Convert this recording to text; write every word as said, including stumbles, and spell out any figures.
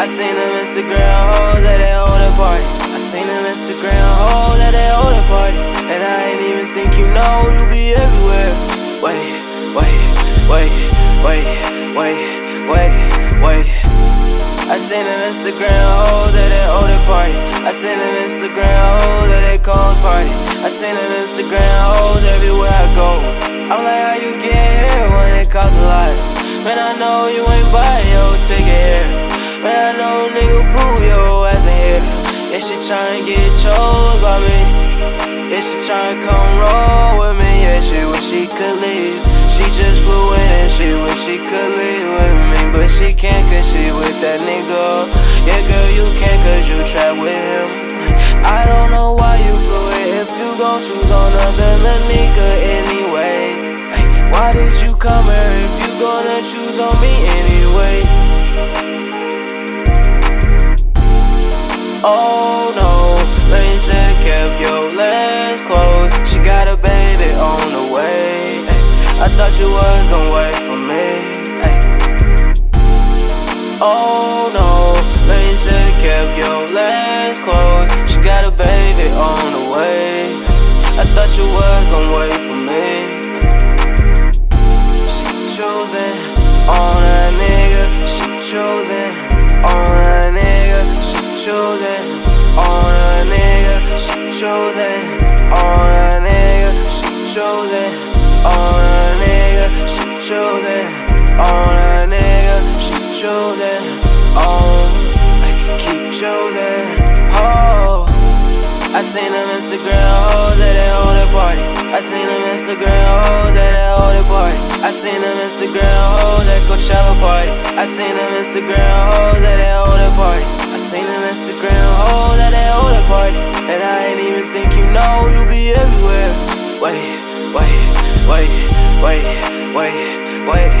I seen them Instagram hoes at that older party. I seen them Instagram hoes at that older party. And I ain't even think you know, you be everywhere. Wait, wait, wait, wait, wait, wait, wait. I seen them Instagram hoes at that older party. I seen them Instagram hoes at that Coles party. I seen them Instagram hoes everywhere I go. I'm like, how you get here when it costs a lot? Man, I know you ain't buy your ticket here. Man, I know nigga fool yo as a hit. Yeah, she tryna get chose by me. Yeah, she tryna come roll with me. Yeah, she wish she could leave. She just flew in and she wish she could leave with me. But she can't cause she with that nigga. Yeah, girl, you can't cause you trapped with him. I don't know why you flew it if you gon' choose another nigga anyway. Why did you come here if you gonna choose on me anyway? Oh no, man, you should've kept your legs closed. She got a baby on the way. Ay, I thought you was gon' wait for me. Ay. Oh no, man, you should've kept your legs closed. She got a baby on the way. Ay, I thought you was gon' wait for me. She choosing on a nigga. She choosing on a nigga. Choosing on a nigga, she choosing on a nigga, she choosing on a nigga, she choosing on a nigga, she choosing on. I keep choosing. Oh, I seen them Instagram hoes at that older party. I seen them Instagram hoes at that older party. I seen them Instagram hoes at Coachella party. I seen them Instagram hoes at that older party. Seen them Instagram hoes at that older party. And I ain't even think you know, you be everywhere. Wait, wait, wait, wait, wait, wait.